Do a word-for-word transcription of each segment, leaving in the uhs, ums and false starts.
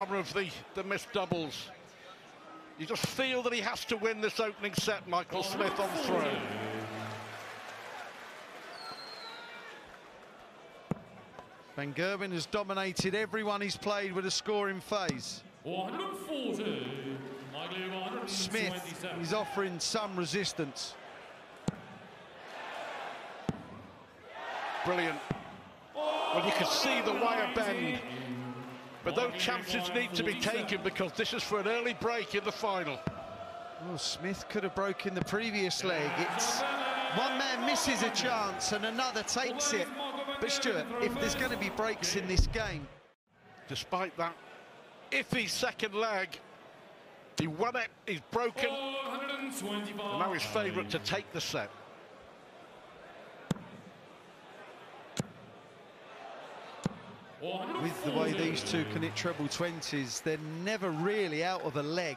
Of the, the missed doubles. You just feel that he has to win this opening set, Michael Smith on through. Van Gerwen has dominated everyone he's played with a scoring phase. Smith is offering some resistance. Brilliant. Well, you can see the wire bend. But those chances need to be taken because this is for an early break in the final. Well, Smith could have broken the previous leg. It's one man misses a chance and another takes it. But Stuart, if there's going to be breaks in this game. Despite that iffy second leg, he won it, he's broken. And now he's favourite to take the set. With the way these two can hit treble twenties, they're never really out of a leg.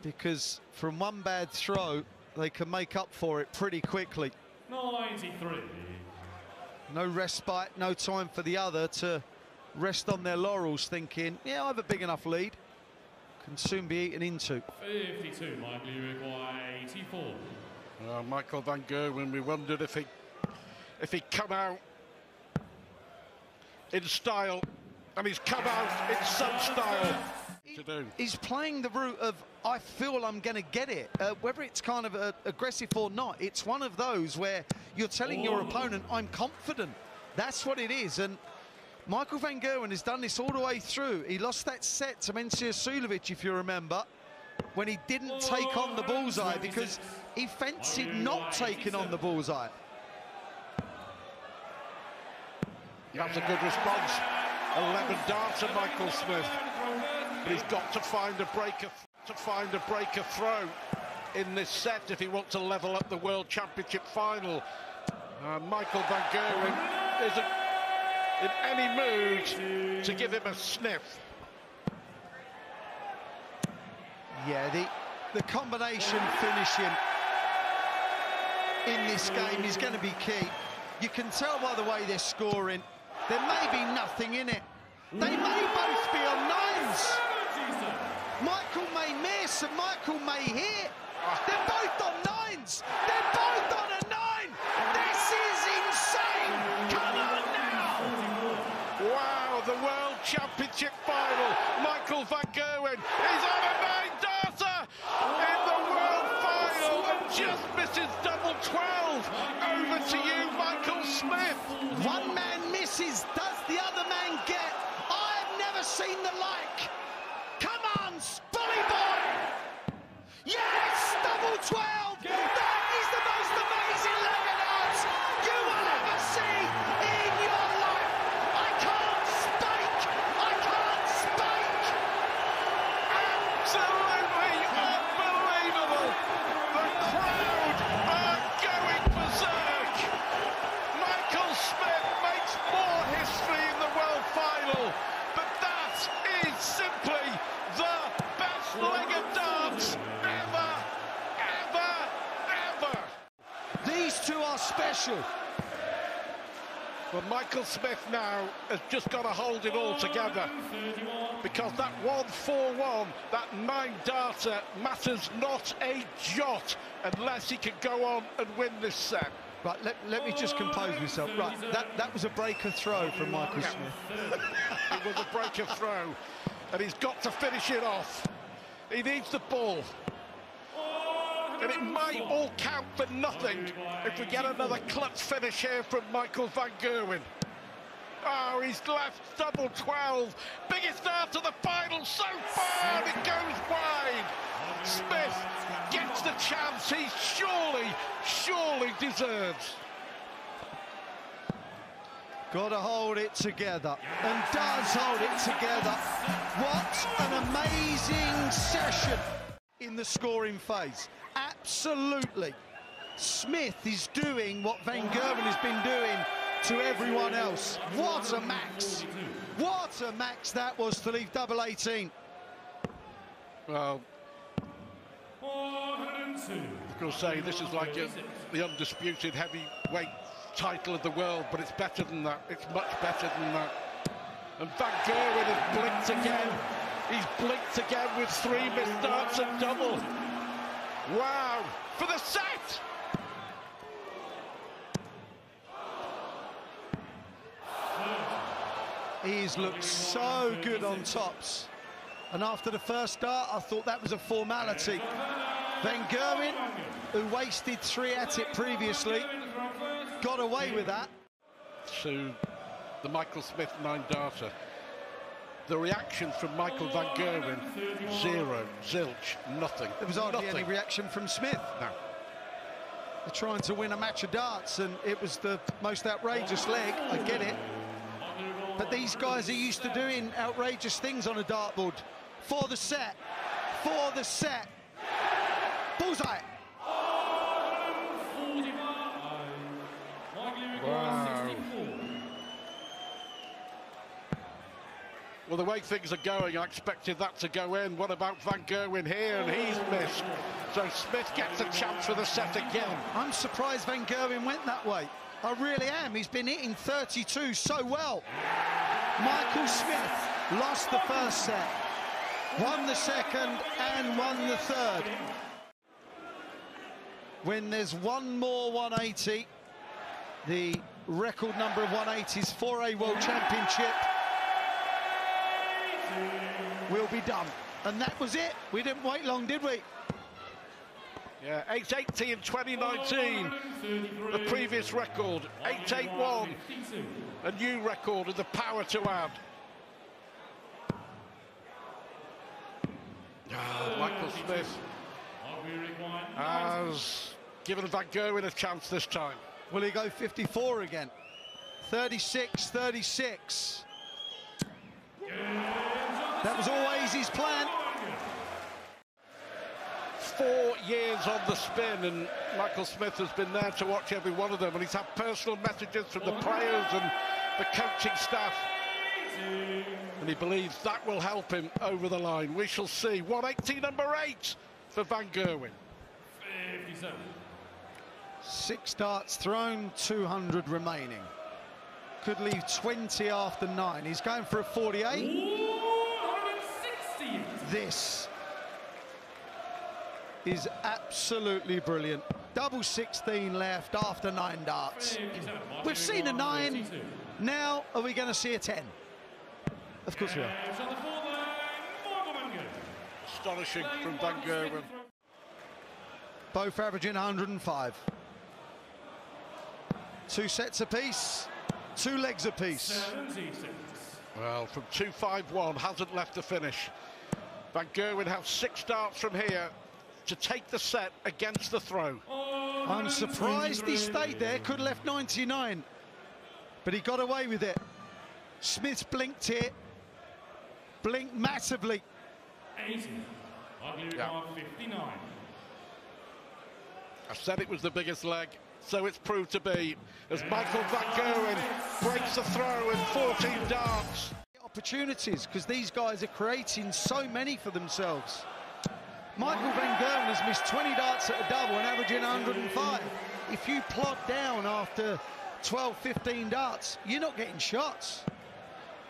Because from one bad throw, they can make up for it pretty quickly. ninety-three. No respite, no time for the other to rest on their laurels, thinking, yeah, I have a big enough lead. Can soon be eaten into. fifty-two, Michael, you require eighty-four. Oh, Michael Van Gerwen, we wondered if he, if he'd come out in style, and he's come out in some style. He, he's playing the route of, I feel I'm going to get it. Uh, whether it's kind of uh, aggressive or not, it's one of those where you're telling oh. your opponent, I'm confident. That's what it is. And Michael Van Gerwen has done this all the way through. He lost that set to Mensur Suljovic, if you remember, when he didn't oh. take on the bullseye because he fancied oh. not taking on the bullseye. That's a good response. eleven darts to Michael Smith, but he's got to find a breaker to find a breaker throw in this set if he wants to level up the World Championship final. Uh, Michael Van Gerwen isn't in any mood to give him a sniff. Yeah, the the combination finishing in this game is going to be key. You can tell by the way they're scoring. There may be nothing in it. They may both be on nines. Michael may miss and Michael may hit. They're both on nines. They're both on a nine. This is insane. Come on now. Wow, the World Championship final. Michael Van Gerwen is on a nine-darter in the World Final and just misses double twelve. Over to you, Michael Smith. One man misses, does the other man get? I've never seen the like. Come on, Spully boy! Yes, double twelve! That is the most amazing leg of darts you will ever see in your life. I can't speak. I can't speak. Absolutely unbelievable. The crowd are going berserk. Michael Smith makes more history in the World Final, but that is simply the best leg of darts ever, ever, ever. These two are special. Well, Michael Smith now has just got to hold it all together because that one four one, that nine-darter matters not a jot unless he can go on and win this set. Right, let, let me just compose myself. Right, that, that was a breaker throw from Michael yeah. Smith. It was a breaker throw, and he's got to finish it off. He needs the ball. And it might all count for nothing if we get another clutch finish here from Michael Van Gerwen. Oh, he's left double twelve. Biggest dart of the final so far, and it goes wide. Smith gets the chance he surely, surely deserves. Got to hold it together, and does hold it together. What an amazing session in the scoring phase. Absolutely. Smith is doing what Van Gerwen has been doing to everyone else. What a max. What a max that was to leave double eighteen. Well, of course, say this is like a, the undisputed heavyweight title of the world, but it's better than that. It's much better than that. And Van Gerwen has blinked again. He's blinked again with three missed darts and double. Wow, for the set! He's looked so good on tops. And after the first dart, I thought that was a formality. Van Gerwen, who wasted three at it previously, got away with that. To the Michael Smith nine-darter. The reaction from Michael Van Gerwen, zero, zilch, nothing. There was hardly nothing. Any reaction from Smith. No. They're trying to win a match of darts, and it was the most outrageous leg, I get it. But these guys are used to doing outrageous things on a dartboard. For the set, for the set. Bullseye! Wow. Well, the way things are going, I expected that to go in. What about Van Gerwen here? And he's missed. So Smith gets a chance for the set again. I'm surprised Van Gerwen went that way. I really am. He's been hitting thirty-two so well. Michael Smith lost the first set, won the second, and won the third. When there's one more one eighty, the record number of one eighties for a World Championship will be done. And that was it. We didn't wait long, did we? Yeah, eight eighty in twenty nineteen, the previous record, eight eighty-one, a new record and the power to add. Oh, Michael Smith has given Van Gerwen a chance this time. Will he go fifty-four again? thirty-six, thirty-six. That was always his plan. Four years on the spin, and Michael Smith has been there to watch every one of them, and he's had personal messages from the players and the coaching staff, and he believes that will help him over the line. We shall see. one eighty number eight for Van Gerwen. Six darts thrown, two hundred remaining. Could leave twenty after nine. He's going for a forty-eight. This is absolutely brilliant. Double sixteen left after nine darts. We've seen a nine, now are we going to see a ten? Of course we are. Astonishing from Van Gerwen. Both averaging one hundred and five. Two sets apiece, two legs apiece. Well, from two five one, hasn't left the finish. Van Gerwen has six darts from here to take the set against the throw. I'm surprised he stayed there, could have left ninety-nine, but he got away with it. Smith blinked here, blinked massively. eighty. Yeah. I said it was the biggest leg, so it's proved to be, as Michael Van Gerwen breaks the throw in fourteen darts. Opportunities, because these guys are creating so many for themselves. Michael Van Gerwen has missed twenty darts at a double and averaging one hundred and five. If you plod down after twelve, fifteen darts, you're not getting shots.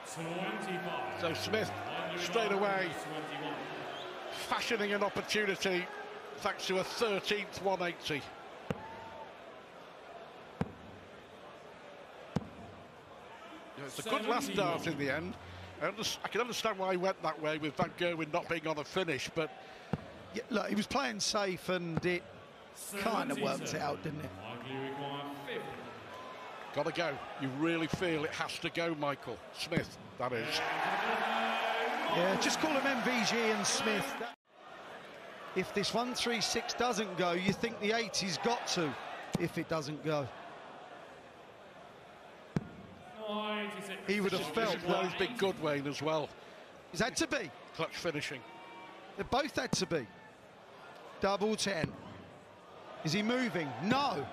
So Smith straight away fashioning an opportunity thanks to a thirteenth one eighty. It's a good last dart in the end. I can understand why he went that way with Van Gerwen not being on a finish, but yeah, look, he was playing safe and it kind of worked it out, didn't it? Gotta go. You really feel it has to go, Michael. Smith, that is. Yeah, just call him M V G and Smith. If this one three six doesn't go, you think the eighty's got to if it doesn't go. He would have felt that. He's been good, Wayne, as well. Is that to be? Clutch finishing. They both had to be. Double ten. Is he moving? No.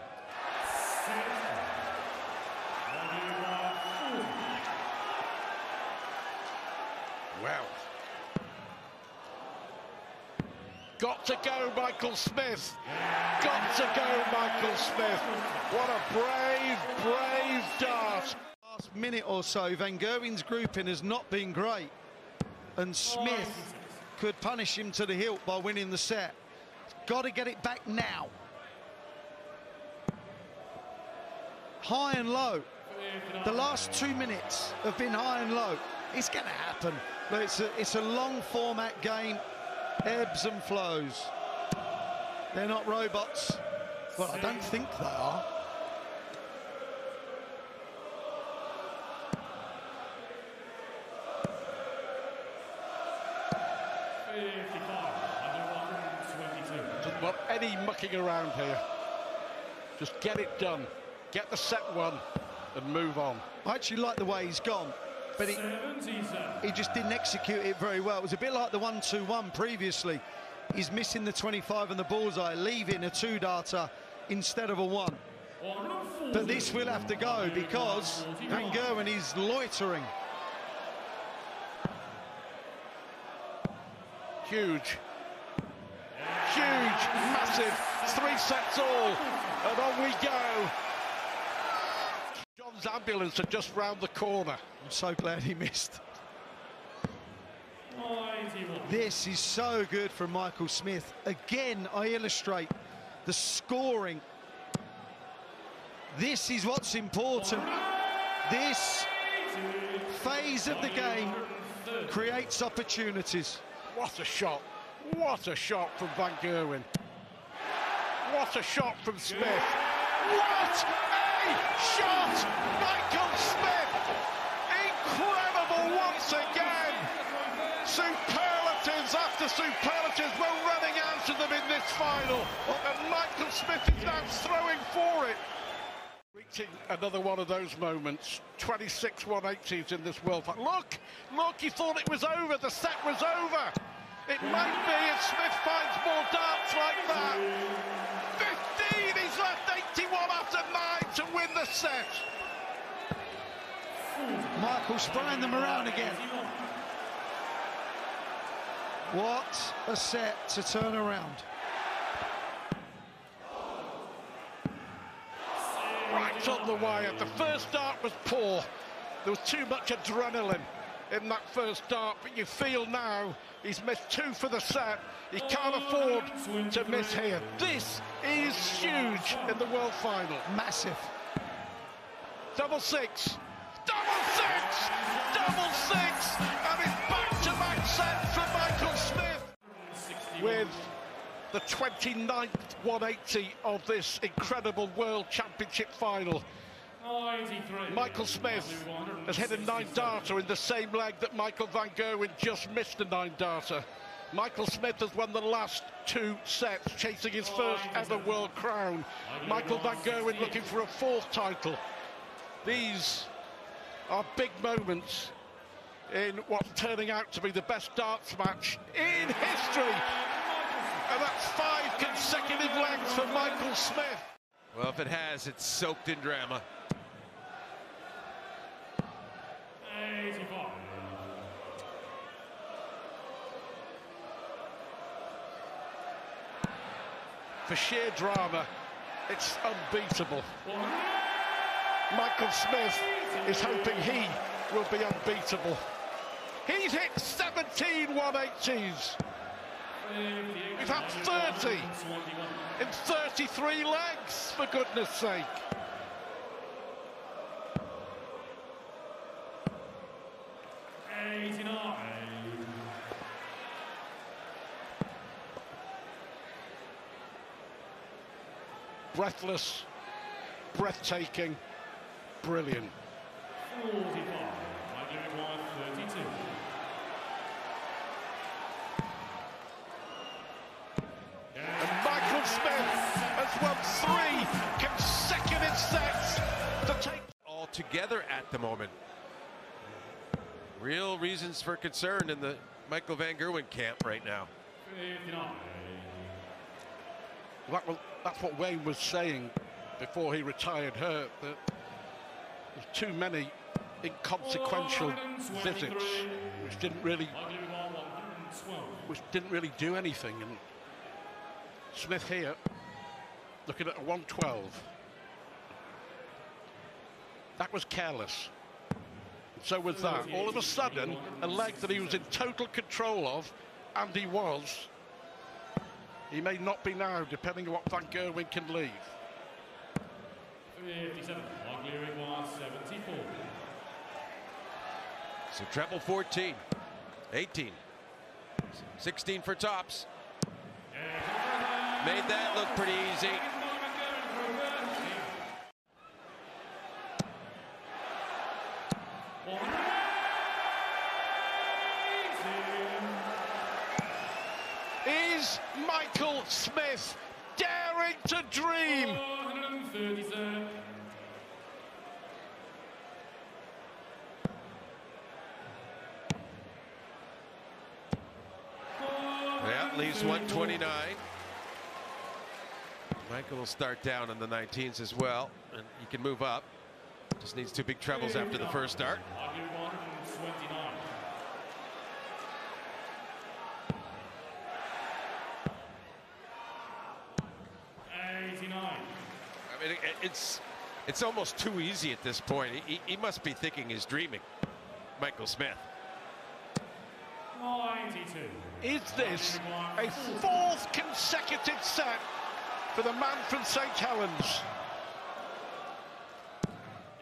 Well. Got to go, Michael Smith. Got to go, Michael Smith. What a brave, brave dart. last minute or so, Van Gerwen's grouping has not been great. And Smith could punish him to the hilt by winning the set. He's got to get it back now. High and low. The last two minutes have been high and low. It's going to happen. But it's a, it's a long format game. Ebbs and flows. They're not robots. Well, I don't think they are. Doesn't want any mucking around here. Just get it done. Get the set one and move on. I actually like the way he's gone, but he, he just didn't execute it very well. It was a bit like the one two one previously. He's missing the twenty-five and the bullseye, leaving a two-darter instead of a one. But this will have to go because Van Gerwen is loitering. Huge. Huge, massive, three sets all, and on we go. John's ambulance are just round the corner. I'm so glad he missed. This is so good from Michael Smith. Again, I illustrate the scoring. This is what's important. This phase of the game creates opportunities. What a shot. What a shot from Van Gerwen. What a shot from Smith. What a shot, Michael Smith. Incredible once again. Superlatives after superlatives. We're running out of them in this final. And Michael Smith is now throwing for it. Reaching another one of those moments. twenty-six one-eighties in this World Cup. Look, look, he thought it was over. The set was over. It might be if Smith finds more darts like that. fifteen, he's left eighty-one after nine to win the set. Michael spraying them around again. What a set to turn around. Right on the wire, the first dart was poor. There was too much adrenaline in that first dart, but you feel now he's missed two for the set. He can't afford to miss here. This is huge in the world final. Massive. Double six. Double six! Double six! And it's back-to-back set for Michael Smith. With the twenty-ninth one eighty of this incredible World Championship final. Michael Smith has hit a nine-darter in the same leg that Michael Van Gerwen just missed a nine-darter. Michael Smith has won the last two sets, chasing his first ever world crown. Michael Van Gerwen looking for a fourth title. These are big moments in what's turning out to be the best darts match in history. And that's five consecutive legs for Michael Smith. Well, if it has, it's soaked in drama. For sheer drama, it's unbeatable. Michael Smith is hoping he will be unbeatable. He's hit seventeen one-eighties. We've had thirty in thirty-three legs, for goodness sake. eighty-nine. Breathless, breathtaking, brilliant. forty-five. I give it one, thirty-two. And Michael Smith has won three consecutive sets to take all together at the moment. Real reasons for concern in the Michael Van Gerwen camp right now. Well, that's what Wayne was saying before he retired hurt, that there's too many inconsequential visits which didn't really which didn't really do anything. And Smith here, looking at a one twelve. That was careless. So with that, all of a sudden, a leg that he was in total control of, and he was, he may not be now, depending on what Van Gerwen can leave. So treble fourteen, eighteen, sixteen for tops. Made that look pretty easy. Is Michael Smith daring to dream? At least one twenty-nine. Michael will start down in the nineteens as well, and he can move up. Just needs two big trebles after the first dart. I mean, it, it's it's almost too easy at this point. He, he must be thinking he's dreaming, Michael Smith. Is this a fourth consecutive set for the man from Saint Helens?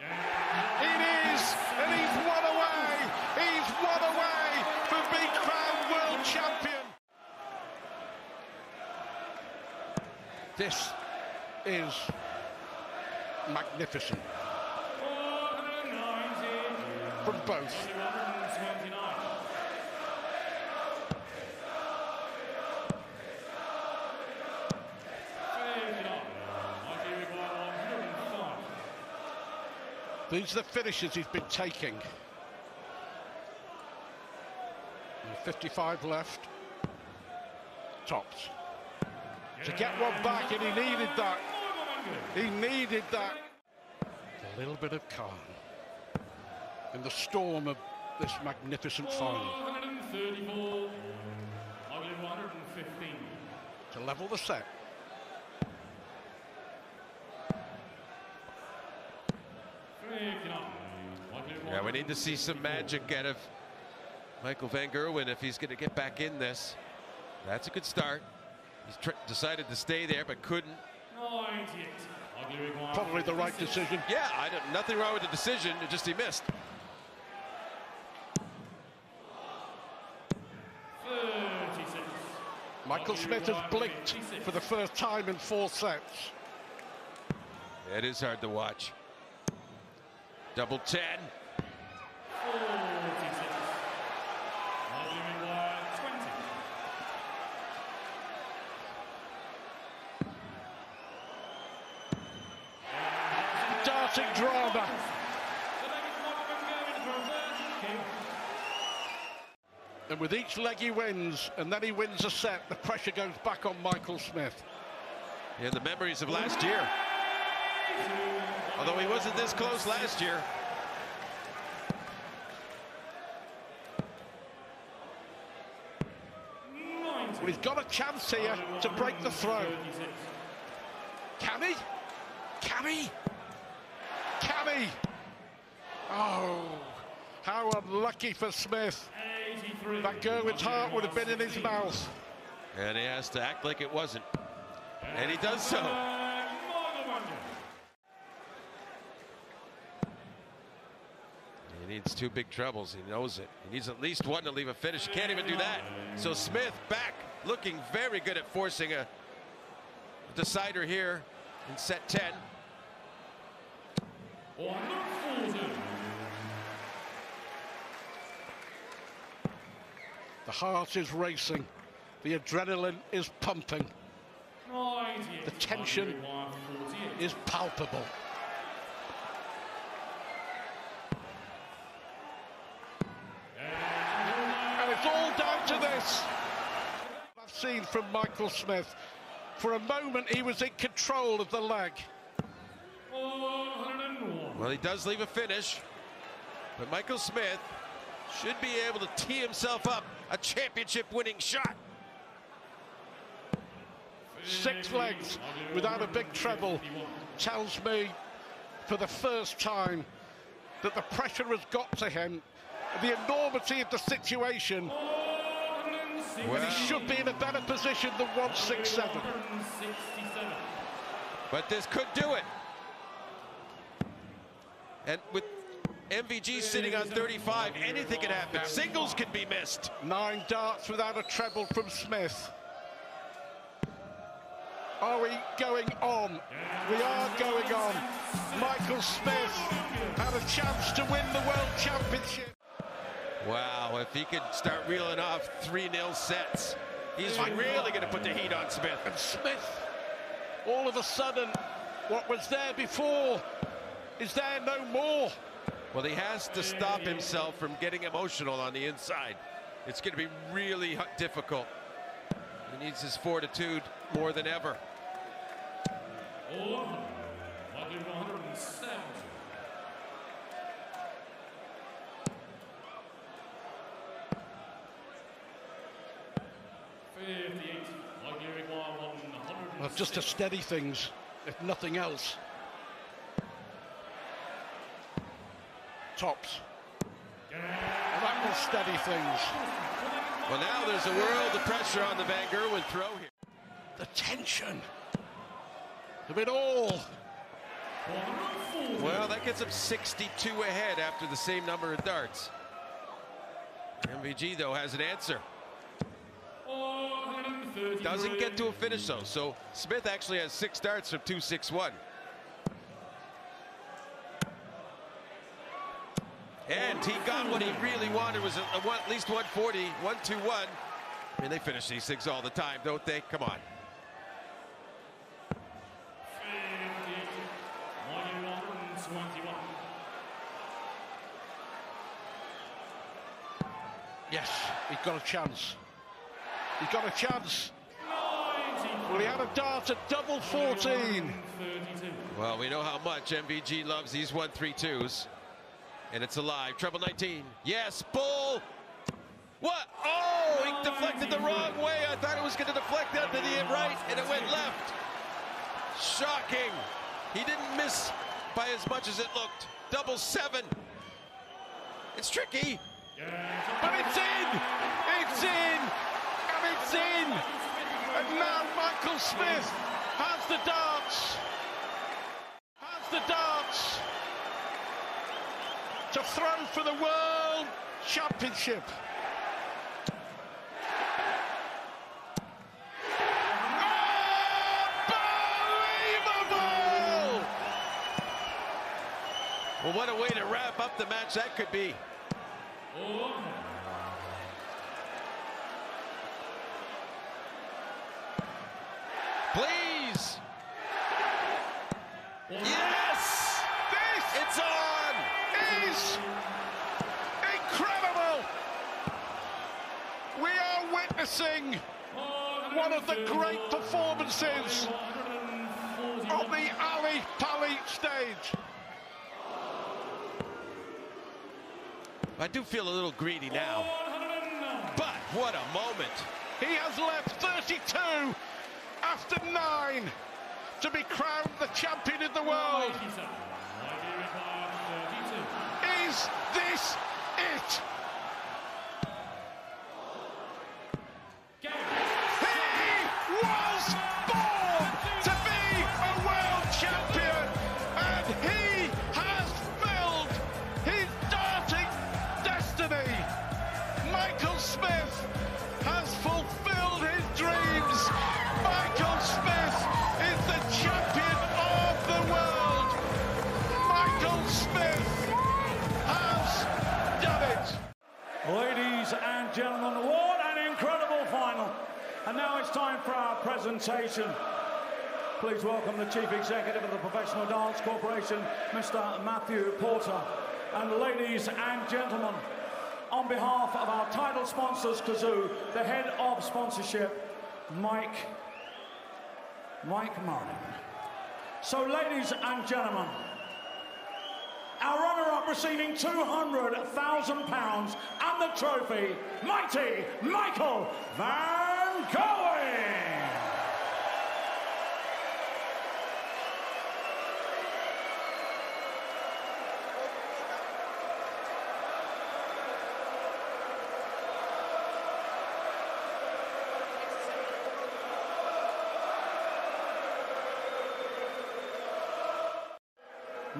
It is, and he's one away. He's one away from being crowned world champion. This is magnificent from both. These are the finishes he's been taking. fifty-five left. Tops. To get one back, and he needed that. He needed that. A little bit of calm in the storm of this magnificent final. To level the set. Yeah, we need to see some magic out of Michael Van Gerwen if he's going to get back in this. That's a good start. He's decided to stay there, but couldn't. Probably the right decision. Yeah, I don't, nothing wrong with the decision. It just he missed. Michael Smith has blinked for the first time in four sets. Yeah, it is hard to watch. Double ten. Darting drama. And with each leg he wins, and then he wins a set, the pressure goes back on Michael Smith. Yeah, the memories of last year. Although he wasn't this close last year. Well, he's got a chance here to break the throw. Can he? Can he? Can he? Oh, how unlucky for Smith. That Gerwen's heart would have been in his mouth. And he has to act like it wasn't. And he does so. He needs two big troubles. He knows it. He needs at least one to leave a finish. He can't even do that. So Smith back, looking very good at forcing a decider here in set ten. The heart is racing. The adrenaline is pumping. The tension is palpable. It's all down to this. I've seen from Michael Smith. For a moment, he was in control of the leg. Well, he does leave a finish, but Michael Smith should be able to tee himself up a championship-winning shot. Six legs without a big treble tells me, for the first time, that the pressure has got to him, the enormity of the situation. Well, he should be in a better position than one sixty-seven. But this could do it. And with M V G sitting on thirty-five, anything can happen. Singles can be missed. Nine darts without a treble from Smith. Are we going on? We are going on. Michael Smith had a chance to win the World Championship. Wow, if he could start reeling off three nil sets, he's really going to put the heat on Smith. And Smith, all of a sudden, what was there before is there no more. Well, he has to stop himself from getting emotional on the inside. It's going to be really difficult. He needs his fortitude more than ever. Oh, well, just to steady things, if nothing else. Tops. Well, that will steady things. Well, now there's a world of pressure on the Van Gerwen throw here. The tension of it all. Well, that gets him sixty-two ahead after the same number of darts. M V G, though, has an answer. Doesn't get to a finish, though, so Smith actually has six darts from two sixty-one. And he got what he really wanted, was a, a one, at least one forty, one two one. I mean, they finish these things all the time, don't they? Come on. Yes, he's got a chance. He's got a chance. Well, he had a dart at double fourteen. Well, we know how much M V G loves these one three twos. And it's alive. Treble nineteen. Yes, bull. What? Oh, he deflected the wrong way. I thought it was going to deflect out to the right, and it went left. Shocking. He didn't miss by as much as it looked. Double seven. It's tricky. But it's in. It's in. And it's in. And now Michael Smith has the darts. Has the darts to throw for the World Championship. Unbelievable! Well, what a way to wrap up the match that could be. Oh. Please! Yeah. Yes! This it's on! Is incredible! We are witnessing one of the great performances on the Ali Pali stage. I do feel a little greedy now, but what a moment. He has left thirty-two after nine to be crowned the champion of the world. Is this it? He was born to be a world champion, and he has filled his darting destiny. Michael Smith has fulfilled his dreams. Michael Smith is the champion of the world. Michael Smith. Ladies and gentlemen, what an incredible final. And now it's time for our presentation. Please welcome the Chief Executive of the Professional Darts Corporation, Mister Matthew Porter. And ladies and gentlemen, on behalf of our title sponsors, Cazoo, the head of sponsorship, Mike, Mike Martin. So ladies and gentlemen, our runner-up receiving two hundred thousand pounds and the trophy, mighty Michael Van Gerwen.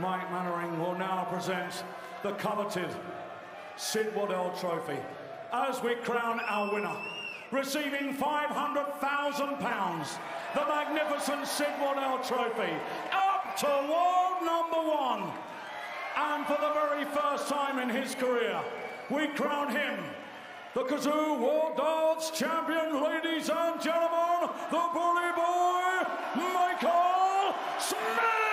Mike Mannering will now present the coveted Sid Waddell Trophy as we crown our winner, receiving five hundred thousand pounds, the magnificent Sid Waddell Trophy, up to world number one. And for the very first time in his career, we crown him the Cazoo World Darts Champion, ladies and gentlemen, the bully boy, Michael Smith!